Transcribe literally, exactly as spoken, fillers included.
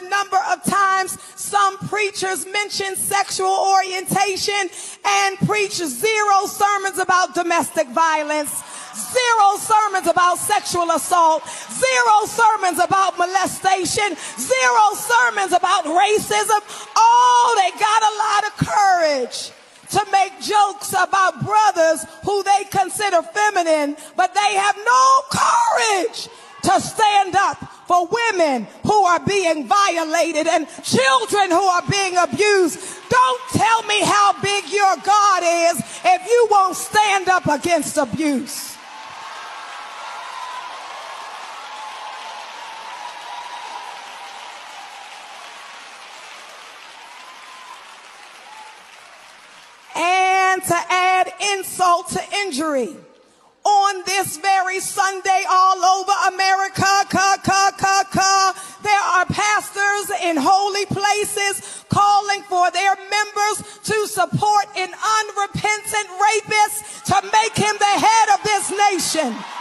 the number of times some preachers mention sexual orientation and preach zero sermons about domestic violence, zero sermons about sexual assault, zero sermons about molestation, zero sermons about racism. Oh, they got a lot of courage to make jokes about brothers who they consider feminine, but they have no courage to stand up for women who are being violated and children who are being abused. Don't tell me how big your God is if you won't stand up against abuse. And to add insult to injury, on this very Sunday all over America, ca, ca, ca, ca, there are pastors in holy places calling for their members to support an unrepentant rapist to make him the head of this nation.